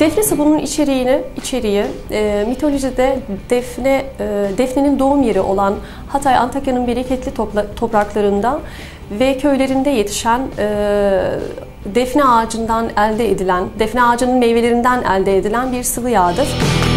Defne sabununun içeriği mitolojide Defne'nin doğum yeri olan Hatay, Antakya'nın bereketli topraklarından ve köylerinde yetişen defne ağacından elde edilen, defne ağacının meyvelerinden elde edilen bir sıvı yağdır.